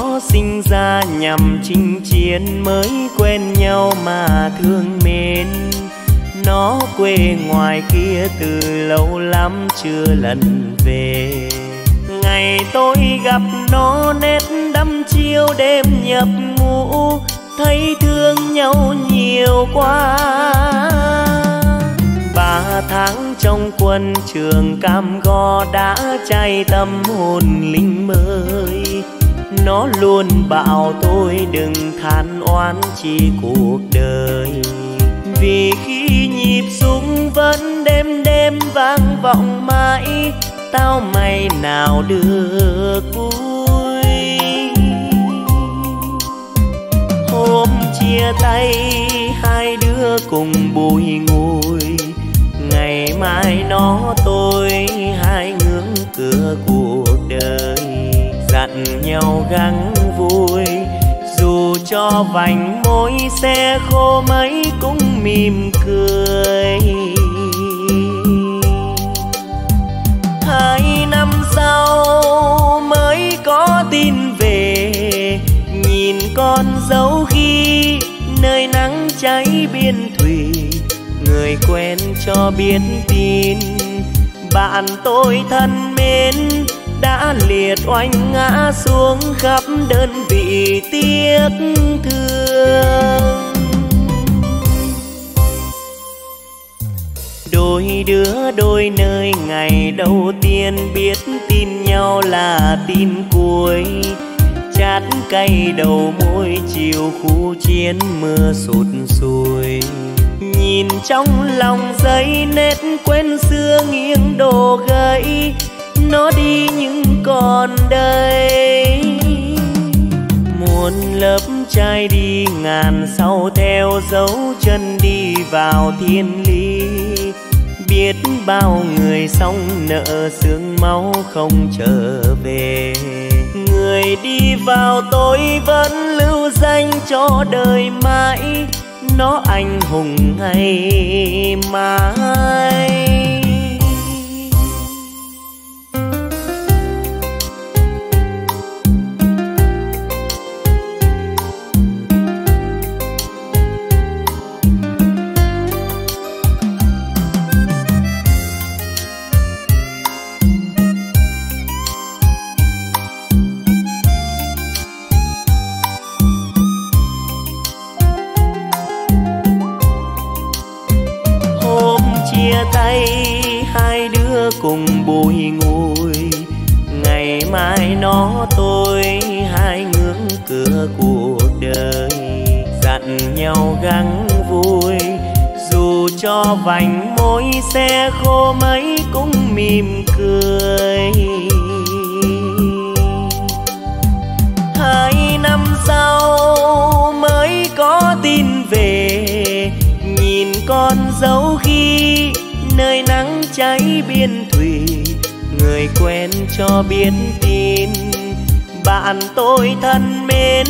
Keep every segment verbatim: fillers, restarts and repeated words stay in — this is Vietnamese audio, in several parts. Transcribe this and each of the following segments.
đó sinh ra nhằm chinh chiến, mới quen nhau mà thương mến. Nó quê ngoài kia từ lâu lắm chưa lần về. Ngày tôi gặp nó nét đắm chiêu đêm nhập ngủ, thấy thương nhau nhiều quá. Ba tháng trong quân trường cam go đã cháy tâm hồn lính mới. Nó luôn bảo tôi đừng than oán chi cuộc đời, vì khi nhịp súng vẫn đêm đêm vang vọng mãi, tao mày nào được vui. Hôm chia tay hai đứa cùng bùi ngùi, ngày mai nó tôi hai ngưỡng cửa cuộc đời. Dặn nhau gắng vui, dù cho vành môi xe khô mấy cũng mỉm cười. Hai năm sau mới có tin về, nhìn con dấu khi nơi nắng cháy biên thủy. Người quen cho biết tin, bạn tôi thân mến đã liệt oanh ngã xuống khắp đơn vị tiếc thương. Đôi đứa đôi nơi, ngày đầu tiên biết tin nhau là tin cuối. Chát cay đầu môi chiều khu chiến mưa sụt sùi, nhìn trong lòng giấy nét quên xưa nghiêng đổ gãy. Nó đi nhưng còn đây, muốn lớp trai đi ngàn sau theo dấu chân đi vào thiên lý. Biết bao người xong nợ xương máu không trở về, người đi vào tôi vẫn lưu danh cho đời mãi. Nó anh hùng ngày mai. Tay hai đứa cùng bùi ngùi, ngày mai nó tôi hai ngưỡng cửa cuộc đời. Dặn nhau gắng vui, dù cho vành môi xe khô mấy cũng mỉm cười. Hai năm sau mới có tin về, nhìn con dấu khi nơi nắng cháy biên thủy. Người quen cho biết tin, bạn tôi thân mến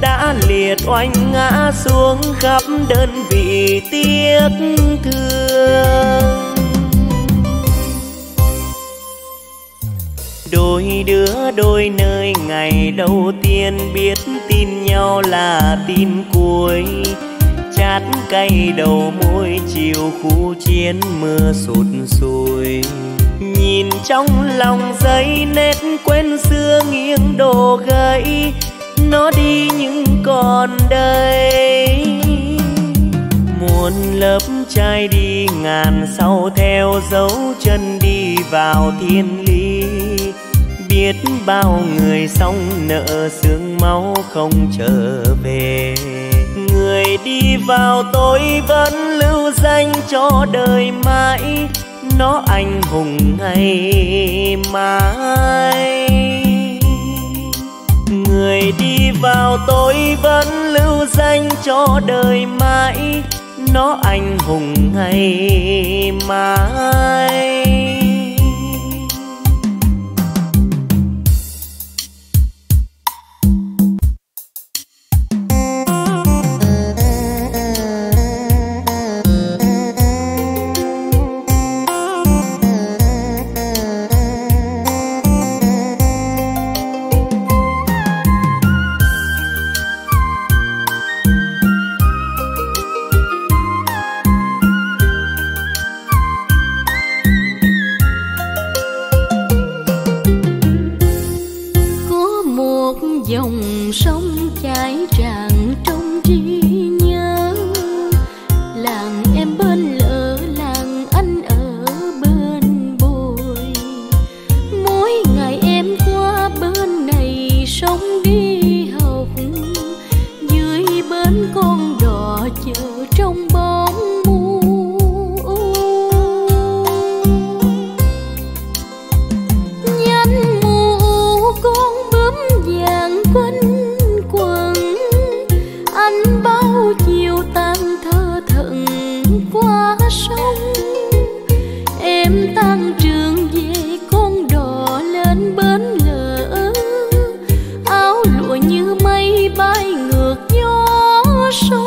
đã liệt oanh ngã xuống khắp đơn vị tiếc thương. Đôi đứa đôi nơi, ngày đầu tiên biết tin nhau là tin cuối. Chát cay đầu môi chiều khu chiến mưa sụt sùi, nhìn trong lòng giấy nét quên xưa nghiêng đổ gãy. Nó đi nhưng còn đây, muốn lớp trai đi ngàn sau theo dấu chân đi vào thiên lý. Biết bao người xong nợ xương máu không trở về, người đi vào tôi vẫn lưu danh cho đời mãi. Nó anh hùng ngày mai. Người đi vào tôi vẫn lưu danh cho đời mãi. Nó anh hùng ngày mai. dòng sông chảy tràn trong trí nhớ. Làng em bên lỡ, làng anh ở bên bồi. Mỗi ngày em qua bên này sống đi học, dưới bến con đò chờ trong bóng mù. Nhánh mù con bướm vàng quanh quần, anh bao chiều tan thơ thận qua sông. Em tan trường về con đò lên bến lỡ, áo lụa như mây bay ngược gió sông.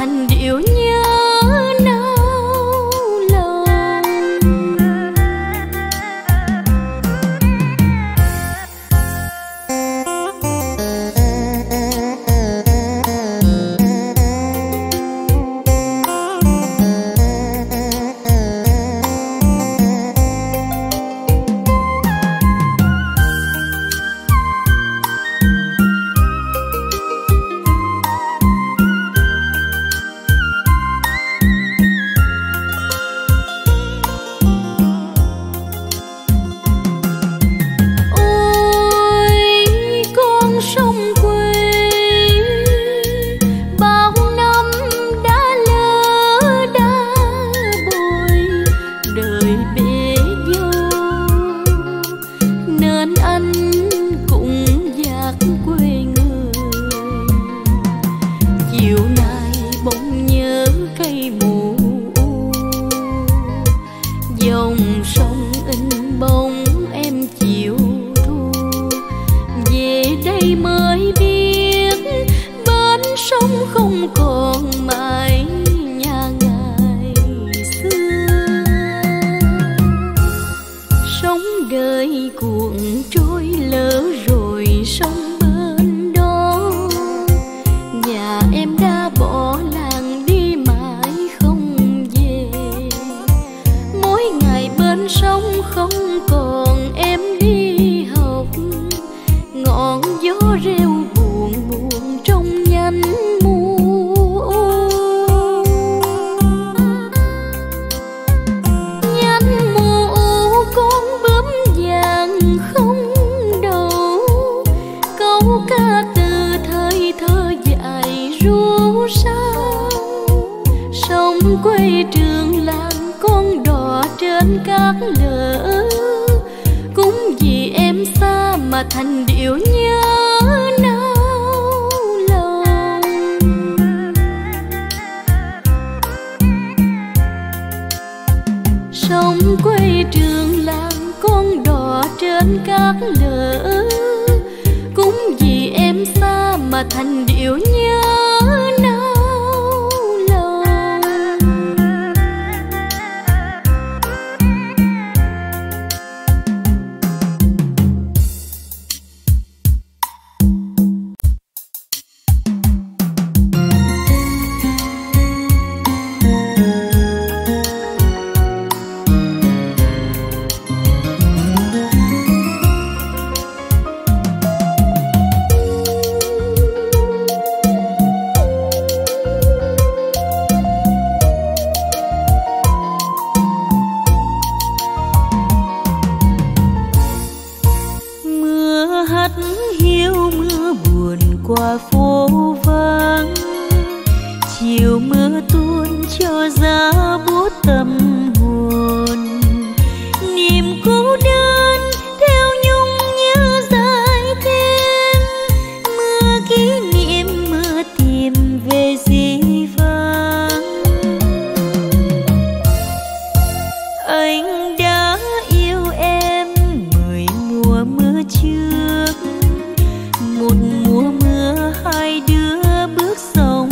Thành điệu nhớ nao lòng, thành điệu nhớ nao lòng. Sông quê trường làng con đò trên cát lỡ, cũng vì em xa mà thành điệu nhớ nao lòng. giá buốt tâm hồn, niềm cô đơn theo nhung nhớ dài thêm mưa kỷ niệm, mưa tìm về dĩ vãng. Anh đã yêu em mười mùa mưa trước, một mùa mưa hai đứa bước sông.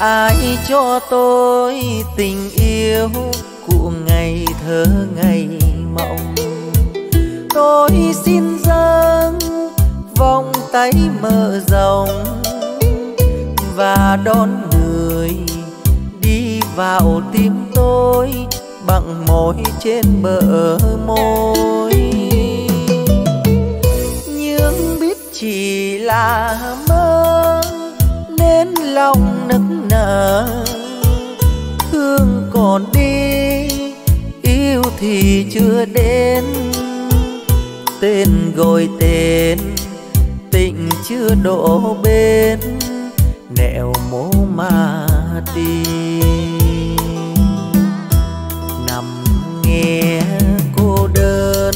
Ai cho tôi tình yêu của ngày thơ ngày mộng, tôi xin dâng vòng tay mở rộng và đón người đi vào tim tôi bằng môi trên bờ môi. Nhưng biết chỉ là mơ nên lòng nức nở, thương còn đi yêu thì chưa đến, tên gọi tên tình chưa đổ bên, nẻo mố mà tìm. Nằm nghe cô đơn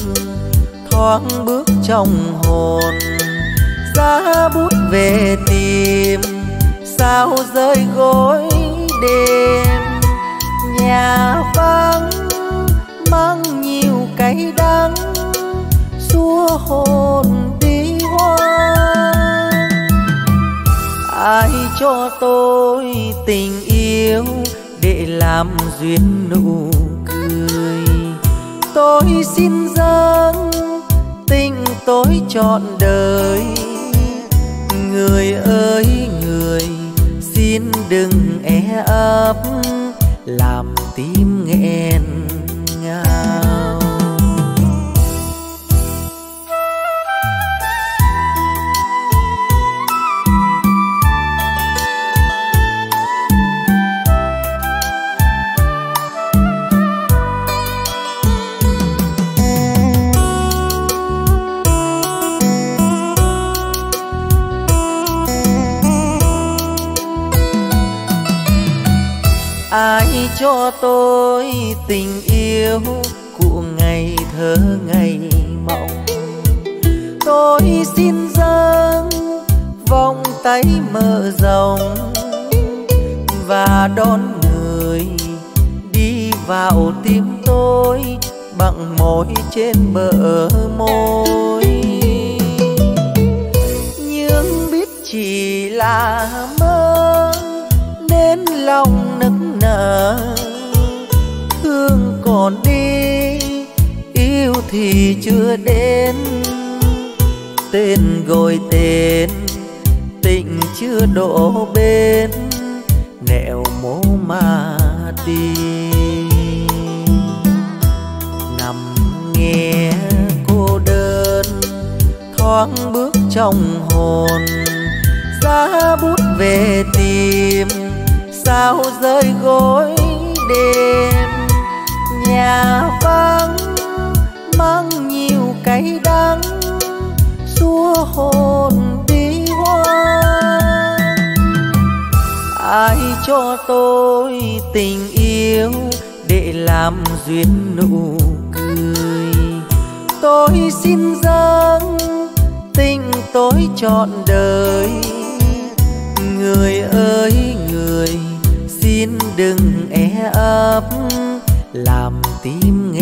thoáng bước trong hồn, giá bút về tìm sao rơi gối đêm. Nhà vắng mang nhiều cái đắng, xua hồn đi hoang. Ai cho tôi tình yêu để làm duyên nụ cười, tôi xin dâng tình tôi trọn đời. Người ơi người, xin đừng é ấp làm tim nghẹn ngào. Ai cho tôi tình yêu của ngày thơ ngày mộng, tôi xin dâng vòng tay mở rộng và đón người đi vào tim tôi bằng môi trên bờ môi. Nhưng biết chỉ là mơ nên lòng nức nở, thương còn đi yêu thì chưa đến, tên gọi tên tình chưa đổ bên, nẻo mố mà tìm. Nằm nghe cô đơn thoáng bước trong hồn, giá bút về tìm sao rơi gối đêm. Nhà vắng mang nhiều cái đắng, xua hồn đi hoang. Ai cho tôi tình yêu để làm duyên nụ cười, tôi xin dâng tình tôi trọn đời. Người ơi người, xin đừng é ấp làm tim nghe